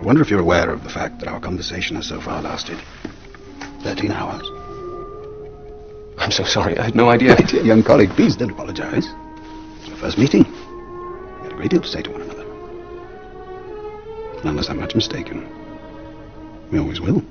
I wonder if you're aware of the fact that our conversation has so far lasted 13 hours. I'm so sorry. I had no idea. My dear young colleague, please don't apologize. It's our first meeting. We had a great deal to say to one another. And unless I'm much mistaken, we always will.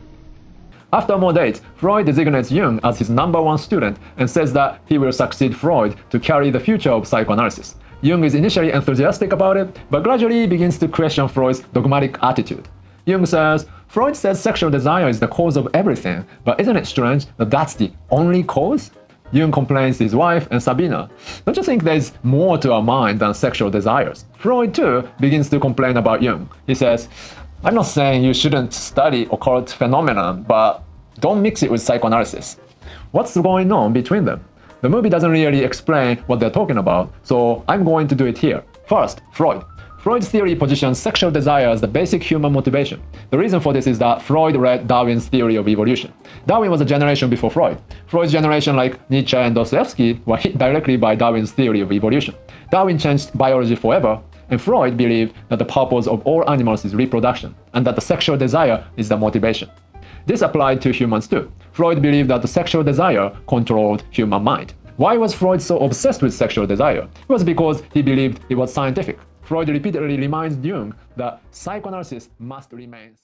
After more dates, Freud designates Jung as his #1 student and says that he will succeed Freud to carry the future of psychoanalysis. Jung is initially enthusiastic about it, but gradually begins to question Freud's dogmatic attitude. Jung says, Freud says sexual desire is the cause of everything, but isn't it strange that that's the only cause? Jung complains to his wife and Sabina, don't you think there's more to our mind than sexual desires? Freud too begins to complain about Jung. He says, I'm not saying you shouldn't study occult phenomena, but don't mix it with psychoanalysis. What's going on between them? The movie doesn't really explain what they're talking about, so I'm going to do it here. First, Freud. Freud's theory positions sexual desire as the basic human motivation. The reason for this is that Freud read Darwin's theory of evolution. Darwin was a generation before Freud. Freud's generation, like Nietzsche and Dostoevsky, were hit directly by Darwin's theory of evolution. Darwin changed biology forever, and Freud believed that the purpose of all animals is reproduction, and that the sexual desire is the motivation. This applied to humans too. Freud believed that the sexual desire controlled human mind. Why was Freud so obsessed with sexual desire? It was because he believed it was scientific. Freud repeatedly reminds Jung that psychoanalysis must remain scientific.